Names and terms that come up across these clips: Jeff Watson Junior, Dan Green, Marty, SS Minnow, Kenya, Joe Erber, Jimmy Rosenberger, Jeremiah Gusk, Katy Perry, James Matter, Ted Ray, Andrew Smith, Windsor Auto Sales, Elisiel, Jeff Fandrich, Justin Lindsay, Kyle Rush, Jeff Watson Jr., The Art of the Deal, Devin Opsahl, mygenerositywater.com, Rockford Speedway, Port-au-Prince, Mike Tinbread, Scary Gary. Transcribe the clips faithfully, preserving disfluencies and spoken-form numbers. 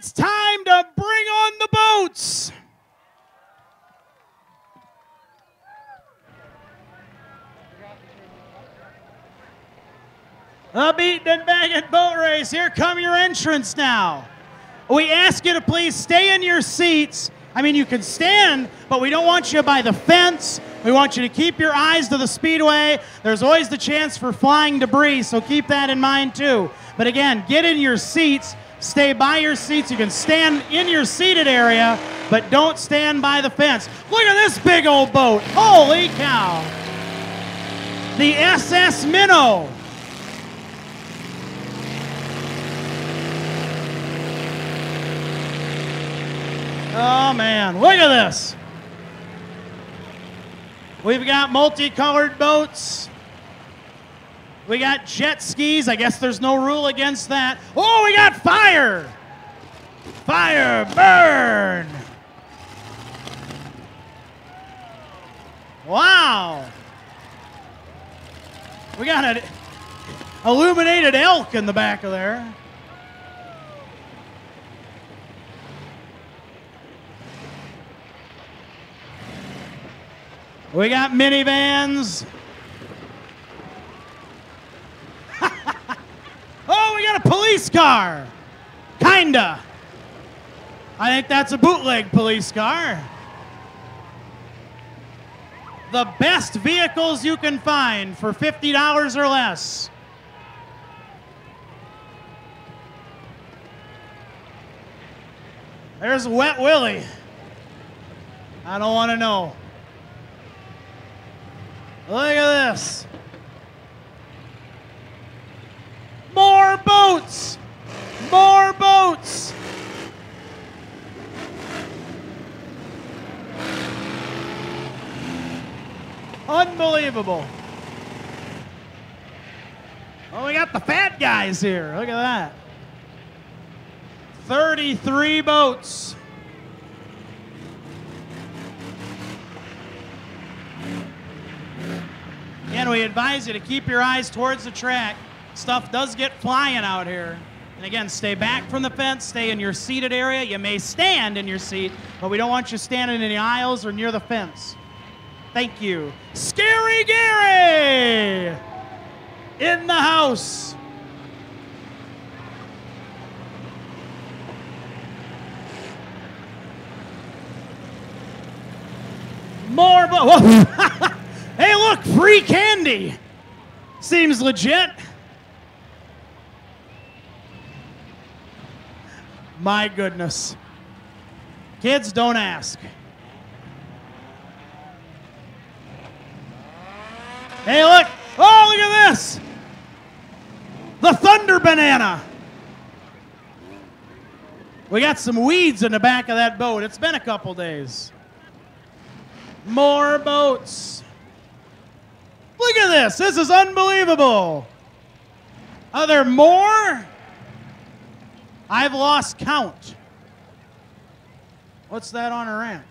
It's time to bring on the boats. The Beaten and Bagged Boat Race, here come your entrants now. We ask you to please stay in your seats. I mean, you can stand, but we don't want you by the fence. We want you to keep your eyes to the speedway. There's always the chance for flying debris, so keep that in mind too. But again, get in your seats, stay by your seats. You can stand in your seated area, but don't stand by the fence. Look at this big old boat, holy cow. The S S Minnow. Oh man, look at this. We've got multicolored boats. We got jet skis. I guess there's no rule against that. Oh, we got fire. Fire, burn. Wow. We got an illuminated elk in the back of there. We got minivans. Oh, we got a police car. Kinda. I think that's a bootleg police car. The best vehicles you can find for fifty dollars or less. There's Wet Willie. I don't want to know. Look at this. More boats. More boats. Unbelievable. Oh, we got the fat guys here. Look at that. thirty-three boats. And we advise you to keep your eyes towards the track. Stuff does get flying out here. And again, stay back from the fence, stay in your seated area. You may stand in your seat, but we don't want you standing in the aisles or near the fence. Thank you. Scary Gary in the house. More, but hey, look, free candy. Seems legit. My goodness. Kids, don't ask. Hey, look. Oh, look at this. The Thunder Banana. We got some weeds in the back of that boat. It's been a couple days. More boats. Look at this. This is unbelievable. Are there more? I've lost count. What's that on a ramp?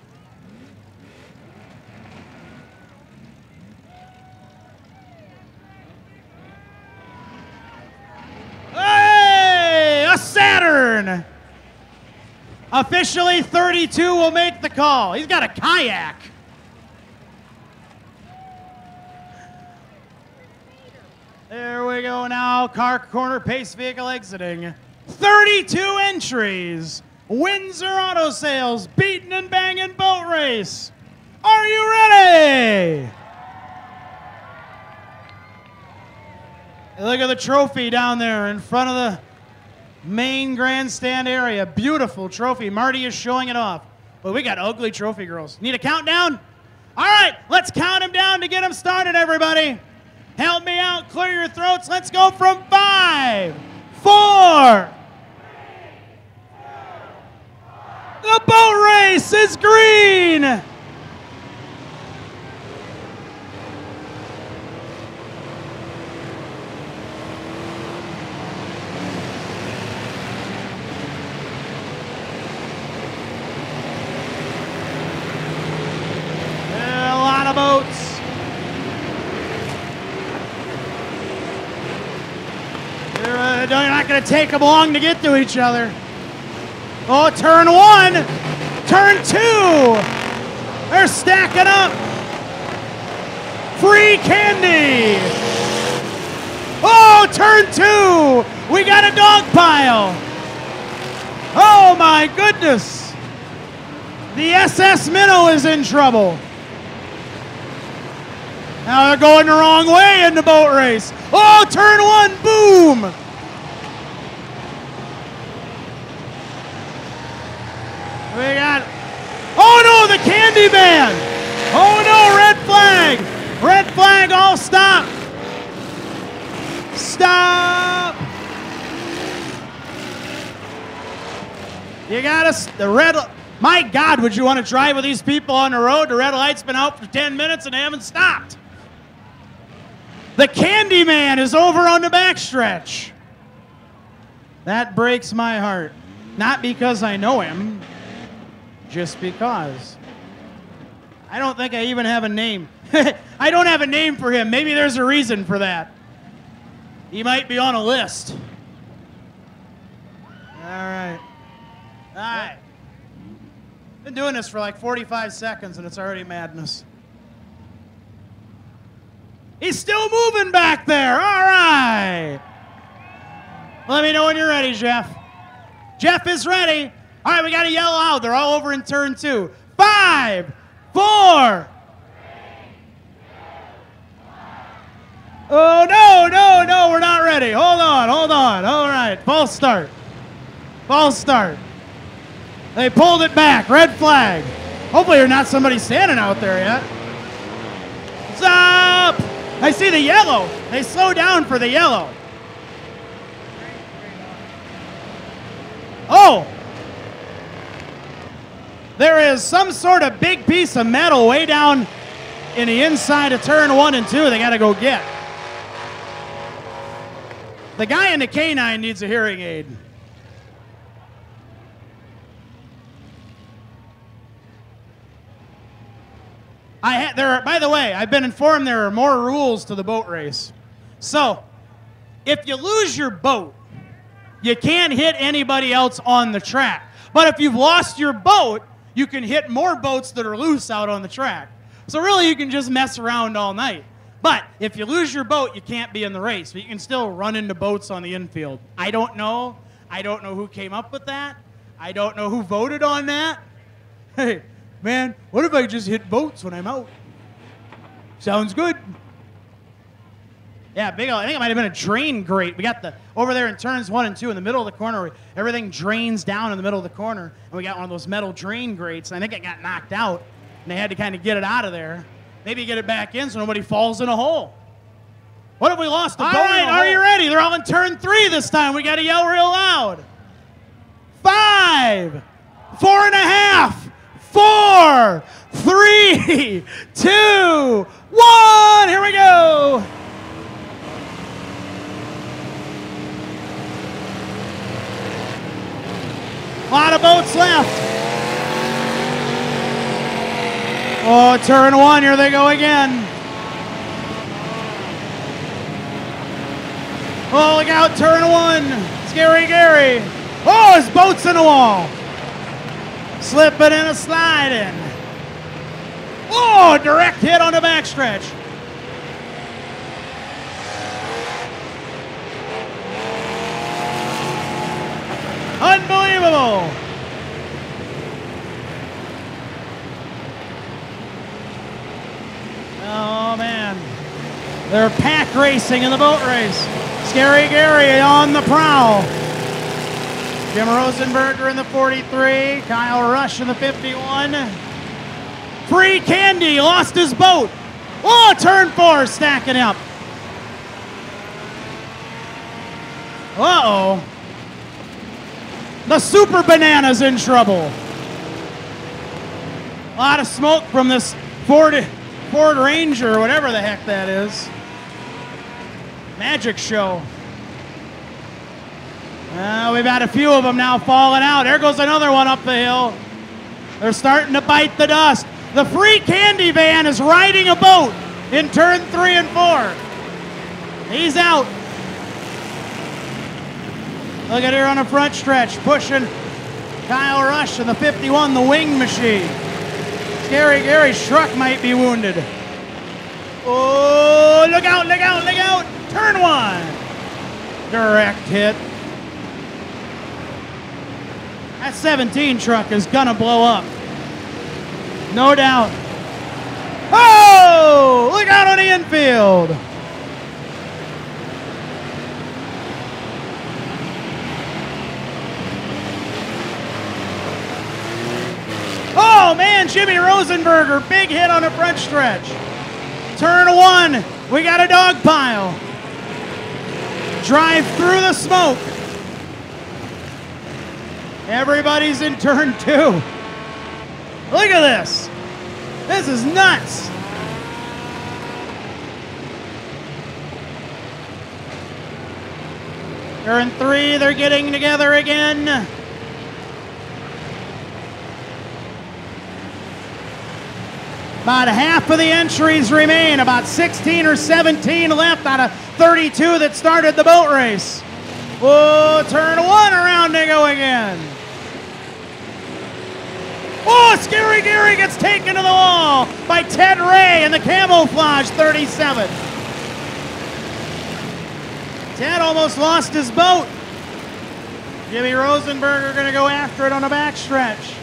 Hey, a Saturn. Officially thirty-two will make the call. He's got a kayak. There we go now, car corner, pace vehicle exiting. thirty-two entries, Windsor Auto Sales, Beaten and Bangin' Boat Race. Are you ready? Look at the trophy down there in front of the main grandstand area. Beautiful trophy, Marty is showing it off. But we got ugly trophy girls. Need a countdown? All right, let's count them down to get them started, everybody. Help me out, clear your throats. Let's go from five, four. Three, two, the boat race is green. You're not going to take them long to get to each other. Oh, turn one, turn two. They're stacking up. Free candy. Oh, turn two. We got a dog pile. Oh my goodness. The S S Minnow is in trouble. Now they're going the wrong way in the boat race. Oh, turn one, boom. We got, oh no, the candy man. Oh no, red flag. Red flag, all stop. Stop. You got us, the red, my God, would you want to drive with these people on the road? The red light's been out for ten minutes and they haven't stopped. The candy man is over on the back stretch. That breaks my heart. Not because I know him, just because. I don't think I even have a name. I don't have a name for him. Maybe there's a reason for that. He might be on a list. All right. All right. Been doing this for like forty-five seconds and it's already madness. He's still moving back there. All right. Let me know when you're ready, Jeff. Jeff is ready. All right, we got to yell out. They're all over in turn two. Five, four. Oh, no, no, no, we're not ready. Hold on, hold on. All right, false start. False start. They pulled it back. Red flag. Hopefully you're not somebody standing out there yet. What's up? I see the yellow. They slow down for the yellow. Oh. There is some sort of big piece of metal way down in the inside of turn one and two they got to go get. The guy in the K nine needs a hearing aid. I had there. Are, by the way, I've been informed there are more rules to the boat race. So, if you lose your boat, you can't hit anybody else on the track. But if you've lost your boat, you can hit more boats that are loose out on the track. So really, you can just mess around all night. But if you lose your boat, you can't be in the race. But you can still run into boats on the infield. I don't know. I don't know who came up with that. I don't know who voted on that. Hey. Man, what if I just hit boats when I'm out? Sounds good. Yeah, big old, I think it might have been a drain grate. We got the, over there in turns one and two in the middle of the corner, where everything drains down in the middle of the corner, and we got one of those metal drain grates, and I think it got knocked out, and they had to kind of get it out of there. Maybe get it back in so nobody falls in a hole. What if we lost the boat? All right, are you ready? They're all in turn three this time. We got to yell real loud. Five, four and a half. Four, three, two, one. Here we go. A lot of boats left. Oh, turn one. Here they go again. Oh, look out. Turn one. Scary Gary. Oh, his boat's in the wall. Slipping and a sliding. Oh, direct hit on the backstretch. Unbelievable. Oh, man. They're pack racing in the boat race. Scary Gary on the prowl. Jim Rosenberger in the forty-three, Kyle Rush in the fifty-one. Free candy, lost his boat. Oh, turn four, stacking up. Uh-oh. The super banana's in trouble. A lot of smoke from this Ford, Ford Ranger, or whatever the heck that is. Magic show. Uh, we've had a few of them now falling out. There goes another one up the hill. They're starting to bite the dust. The free candy van is riding a boat in turn three and four. He's out. Look at her on the front stretch, pushing, Kyle Rush in the fifty-one, the wing machine. Scary Gary's truck might be wounded. Oh, look out, look out, look out. Turn one. Direct hit. That seventeen truck is gonna blow up. No doubt. Oh, look out on the infield. Oh man, Jimmy Rosenberger, big hit on a front stretch. Turn one, we got a dog pile. Drive through the smoke. Everybody's in turn two. Look at this. This is nuts. Turn three, they're getting together again. About half of the entries remain, about sixteen or seventeen left out of thirty-two that started the boat race. Oh, turn one, around they go again. Oh, Scary Gary gets taken to the wall by Ted Ray in the camouflage thirty-seven. Ted almost lost his boat. Jimmy Rosenberger gonna go after it on a backstretch.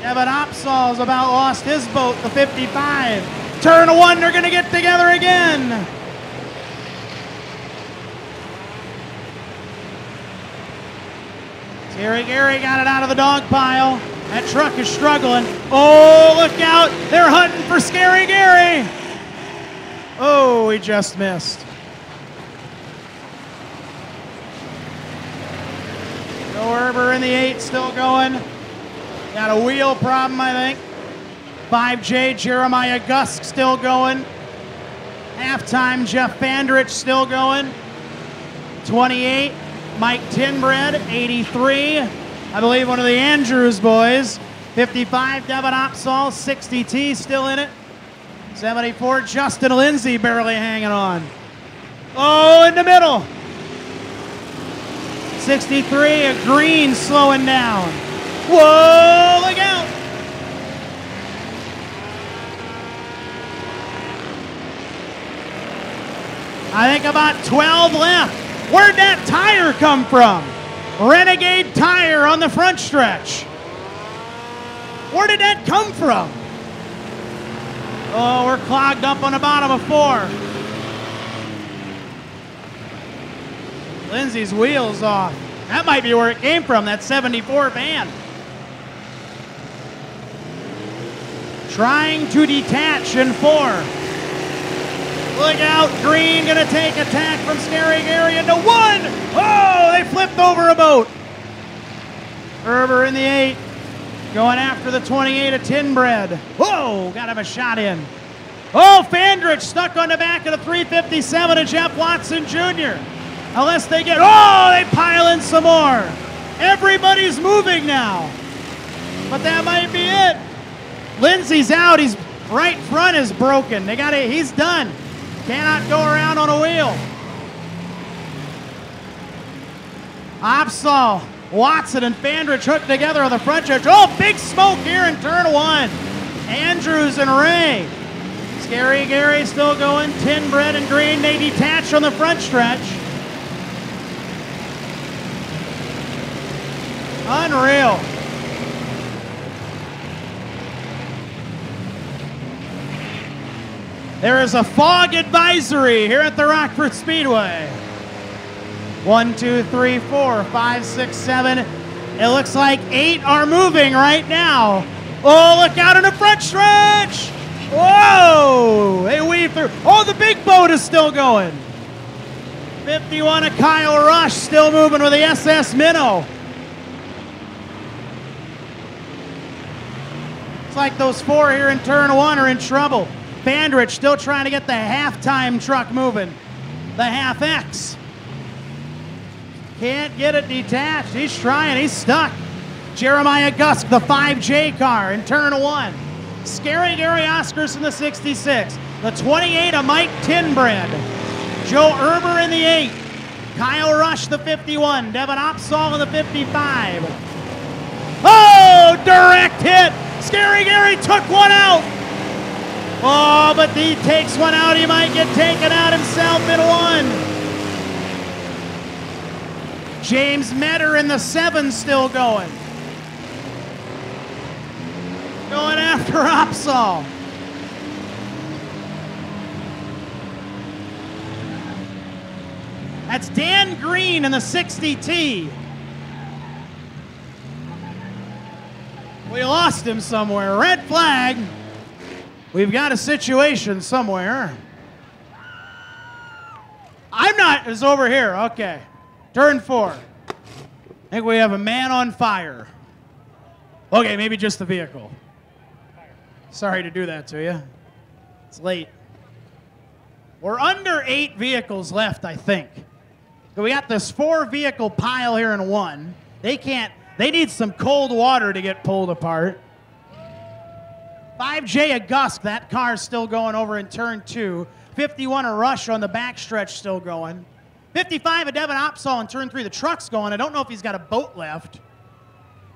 Devin Opsahl's about lost his boat, the fifty-five. Turn one, they're gonna get together again. Scary Gary got it out of the dog pile. That truck is struggling. Oh, look out, they're hunting for Scary Gary. Oh, he just missed. Joe Erber in the eight, still going. Got a wheel problem, I think. five J, Jeremiah Gusk still going. Halftime, Jeff Fandrich still going. twenty-eight, Mike Tinbread, eighty-three. I believe one of the Andrews boys. fifty-five, Devin Opsahl, sixty T still in it. seventy-four, Justin Lindsay barely hanging on. Oh, in the middle. sixty-three, a Green slowing down. Whoa, look out! I think about twelve left. Where'd that tire come from? Renegade tire on the front stretch. Where did that come from? Oh, we're clogged up on the bottom of four. Lindsay's wheels off. That might be where it came from, that seventy-four van. Trying to detach in four. Look out, Green gonna take attack from Scary Gary into one. Oh, they flipped over a boat. Erber in the eight, going after the twenty-eight of Tinbread. Whoa, got him a shot in. Oh, Fandrich stuck on the back of the three fifty-seven of Jeff Watson Junior Unless they get, oh, they pile in some more. Everybody's moving now. But that might be it. Lindsay's out, his right front is broken. They got it, he's done. Cannot go around on a wheel. Opsahl, Watson, and Fandrich hooked together on the front stretch. Oh, big smoke here in turn one. Andrews and Ray. Scary Gary still going. Tinbread and Green, they detach on the front stretch. Unreal. There is a fog advisory here at the Rockford Speedway. One, two, three, four, five, six, seven. It looks like eight are moving right now. Oh, look out in the front stretch. Whoa, they weave through. Oh, the big boat is still going. fifty-one of Kyle Rush still moving with the S S Minnow. It's like those four here in turn one are in trouble. Fandrich still trying to get the halftime truck moving. The half X. Can't get it detached. He's trying. He's stuck. Jeremiah Gusk, the five J car in turn one. Scary Gary Oscars in the sixty-six. The twenty-eight of Mike Tinbread. Joe Erber in the eight. Kyle Rush, the fifty-one. Devin Opsahl in the fifty-five. Oh, direct hit. Scary Gary took one out. Oh, but he takes one out. He might get taken out himself in one. James Matter in the seven still going. Going after Opsahl. That's Dan Green in the sixty T. We lost him somewhere. Red flag. We've got a situation somewhere. I'm not, it's over here, okay. Turn four. I think we have a man on fire. Okay, maybe just the vehicle. Sorry to do that to you. It's late. We're under eight vehicles left, I think. We got this four vehicle pile here in one. They can't, they need some cold water to get pulled apart. five J of Gusk, that car's still going over in turn two. fifty-one a Rush on the backstretch still going. fifty-five a Devin Opsahl in turn three. The truck's going. I don't know if he's got a boat left.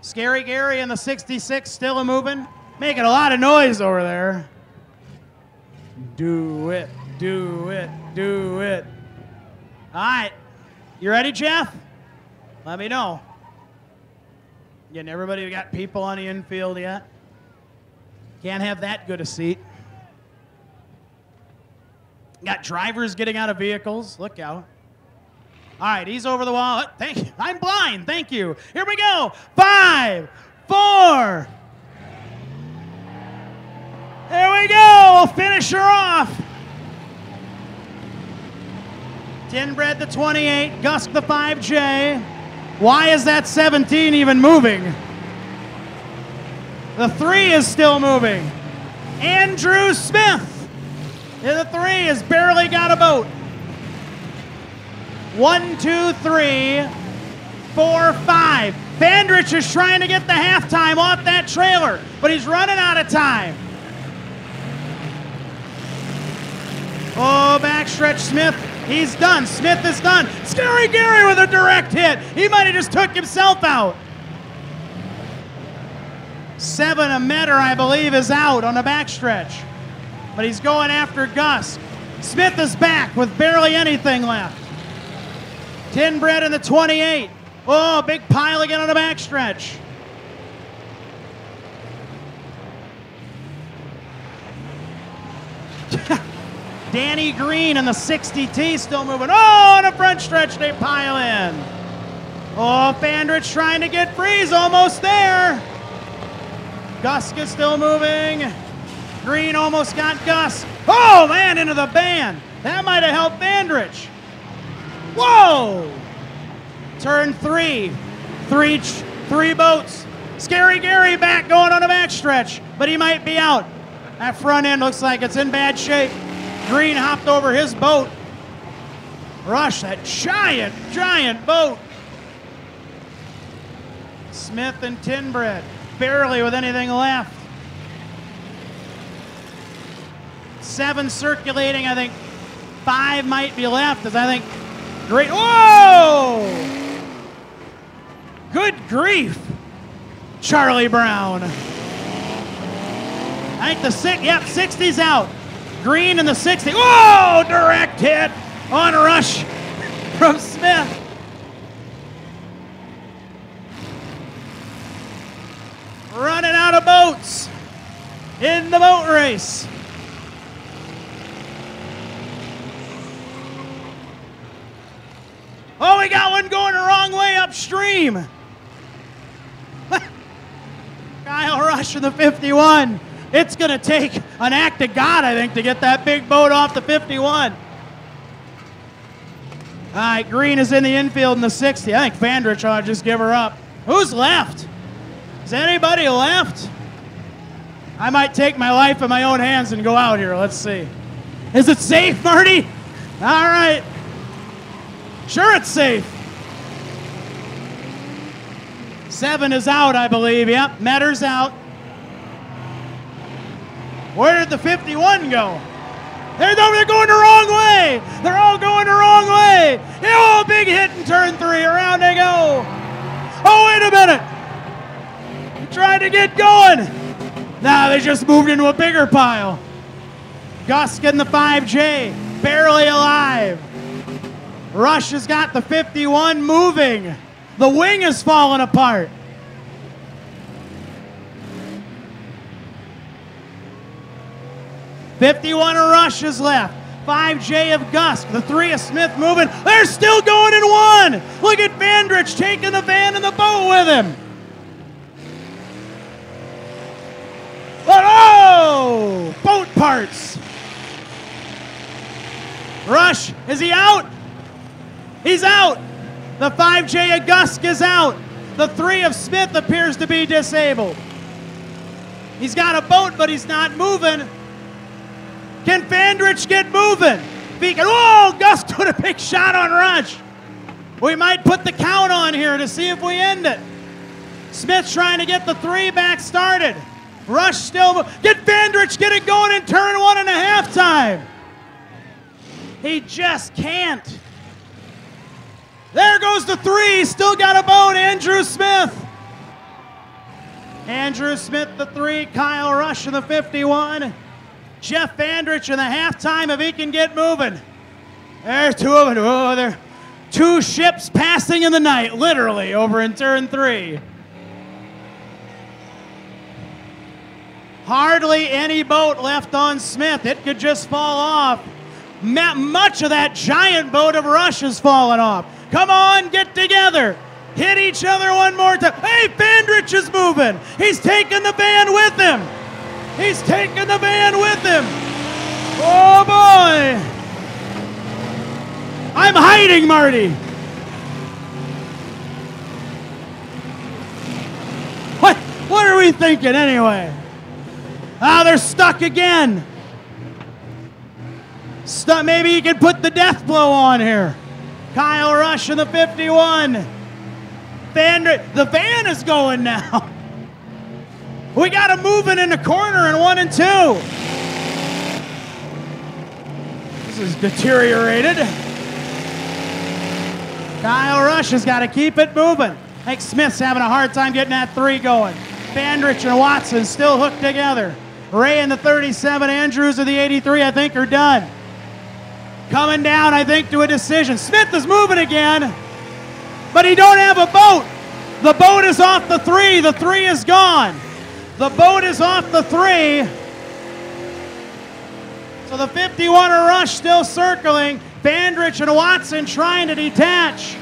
Scary Gary in the sixty-six still a-moving. Making a lot of noise over there. Do it, do it, do it. All right. You ready, Jeff? Let me know. Getting everybody, we got people on the infield yet. Can't have that good a seat. Got drivers getting out of vehicles. Look out. All right, he's over the wall. Thank you. I'm blind. Thank you. Here we go. Five, four. There we go. We'll finish her off. Tinbread the twenty-eight. Gusk the five J. Why is that seventeen even moving? The three is still moving. Andrew Smith in the three has barely got a boat. One, two, three, four, five. Fandrich is trying to get the halftime off that trailer, but he's running out of time. Oh, backstretch Smith. He's done. Smith is done. Scary Gary with a direct hit. He might have just took himself out. Seven a Metter, I believe, is out on the backstretch. But he's going after Gusk. Smith is back with barely anything left. Tinbread in the twenty-eight. Oh, big pile again on the backstretch. Danny Green in the sixty T still moving. Oh, on the front stretch they pile in. Oh, Fandrich trying to get free. He's almost there. Gusk is still moving. Green almost got Gusk. Oh, man, into the band. That might have helped Fandrich. Whoa! Turn three. Three, three boats. Scary Gary back going on a backstretch, but he might be out. That front end looks like it's in bad shape. Green hopped over his boat. Rush, that giant, giant boat. Smith and Tinbread. Barely with anything left. Seven circulating, I think five might be left as I think great, whoa! Good grief, Charlie Brown. I think the six, yep, sixty's out. Green in the sixty, whoa, direct hit on Rush from Smith. Running out of boats in the boat race. Oh, we got one going the wrong way upstream. Kyle Rush in the fifty-one. It's going to take an act of God, I think, to get that big boat off the fifty-one. All right, Green is in the infield in the sixty. I think Fandrich ought to just give her up. Who's left? Is anybody left? I might take my life in my own hands and go out here. Let's see. Is it safe, Marty? All right. Sure it's safe. Seven is out, I believe. Yep, Matter's out. Where did the fifty-one go? Hey, no, they're going the wrong way. They're all going the wrong way. Oh, big hit in turn three. Around they go. Oh, wait a minute. I'm trying to get going. Now nah, they just moved into a bigger pile. Gusk in the five J, barely alive. Rush has got the fifty-one moving. The wing is falling apart. fifty-one of Rush is left. five J of Gusk. The three of Smith moving. They're still going in one. Look at Fandrich taking the van and the boat with him. But oh, boat parts. Rush, is he out? He's out. The five J of Gusk is out. The three of Smith appears to be disabled. He's got a boat, but he's not moving. Can Fandrich get moving? Beacon. Oh, Gusk took a big shot on Rush. We might put the count on here to see if we end it. Smith's trying to get the three back started. Rush still, get Fandrich, get it going in turn one and a half time. He just can't. There goes the three, still got a bone, Andrew Smith. Andrew Smith, the three, Kyle Rush in the fifty-one. Jeff Fandrich in the halftime if he can get moving. There's two of them. Oh, there. Two ships passing in the night, literally, over in turn three. Hardly any boat left on Smith. It could just fall off. Much of that giant boat of Rush has fallen off. Come on, get together. Hit each other one more time. Hey, Fandrich is moving. He's taking the van with him. He's taking the van with him. Oh, boy. I'm hiding, Marty. What, what are we thinking anyway? Ah, they're stuck again. Stu- maybe you can put the death blow on here. Kyle Rush in the fifty-one. Fandrich, the van is going now. We got them moving in the corner in one and two. This is deteriorated. Kyle Rush has got to keep it moving. I think Smith's having a hard time getting that three going. Fandrich and Watson still hooked together. Ray in the thirty-seven, Andrews in the eighty-three, I think are done. Coming down, I think, to a decision. Smith is moving again, but he don't have a boat. The boat is off the three. The three is gone. The boat is off the three. So the fifty-one of Rush still circling. Fandrich and Watson trying to detach.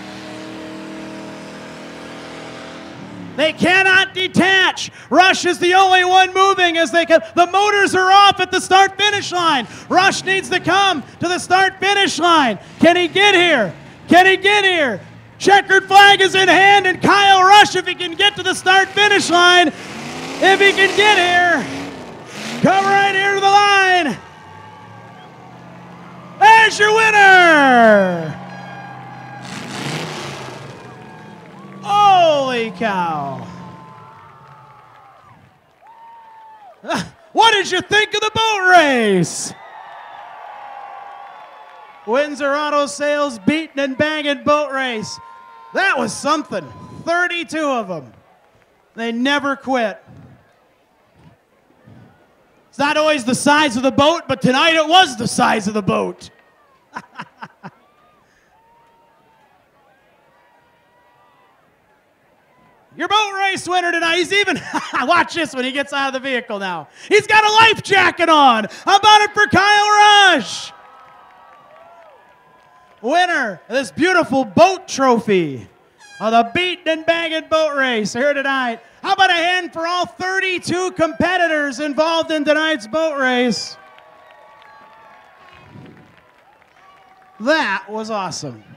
They cannot detach. Rush is the only one moving as they can. The motors are off at the start-finish line. Rush needs to come to the start-finish line. Can he get here? Can he get here? Checkered flag is in hand, and Kyle Rush, if he can get to the start-finish line, if he can get here, come right here to the line. There's your winner. Holy cow. What did you think of the boat race? Windsor Auto Sales beating and banging boat race. That was something. thirty-two of them. They never quit. It's not always the size of the boat, but tonight it was the size of the boat. Your boat race winner tonight, he's even, watch this when he gets out of the vehicle now. He's got a life jacket on. How about it for Kyle Rush? Winner of this beautiful boat trophy of the beaten and bagged boat race here tonight. How about a hand for all thirty-two competitors involved in tonight's boat race? That was awesome.